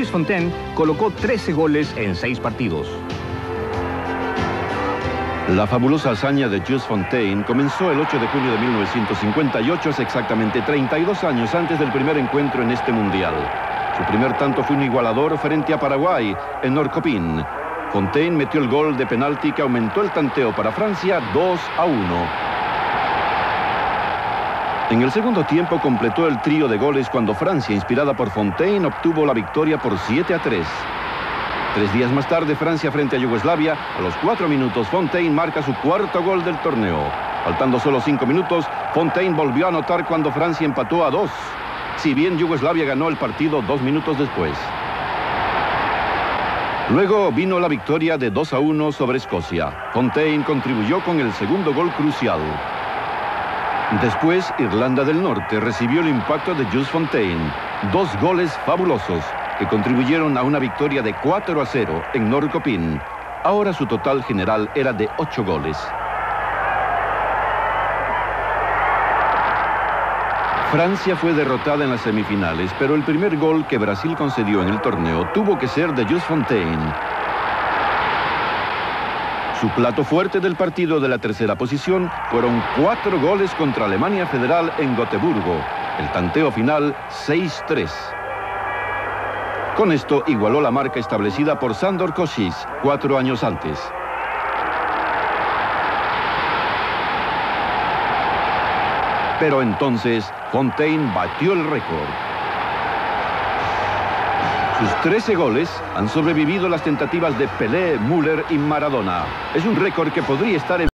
Just Fontaine colocó 13 goles en 6 partidos. La fabulosa hazaña de Just Fontaine comenzó el 8 de junio de 1958, es exactamente 32 años antes del primer encuentro en este mundial. Su primer tanto fue un igualador frente a Paraguay, en Norrköping. Fontaine metió el gol de penalti que aumentó el tanteo para Francia 2-1. En el segundo tiempo completó el trío de goles cuando Francia, inspirada por Fontaine, obtuvo la victoria por 7-3. 3 días más tarde, Francia frente a Yugoslavia. A los 4 minutos, Fontaine marca su cuarto gol del torneo. Faltando solo 5 minutos, Fontaine volvió a anotar cuando Francia empató a 2. Si bien Yugoslavia ganó el partido 2 minutos después. Luego vino la victoria de 2-1 sobre Escocia. Fontaine contribuyó con el segundo gol crucial. Después, Irlanda del Norte recibió el impacto de Just Fontaine. 2 goles fabulosos que contribuyeron a una victoria de 4-0 en Norrköping. Ahora su total general era de 8 goles. Francia fue derrotada en las semifinales, pero el primer gol que Brasil concedió en el torneo tuvo que ser de Just Fontaine. Su plato fuerte del partido de la tercera posición fueron 4 goles contra Alemania Federal en Gotemburgo. El tanteo final 6-3. Con esto igualó la marca establecida por Sandor Kocsis 4 años antes. Pero entonces Fontaine batió el récord. Sus 13 goles han sobrevivido las tentativas de Pelé, Müller y Maradona. Es un récord que podría estar en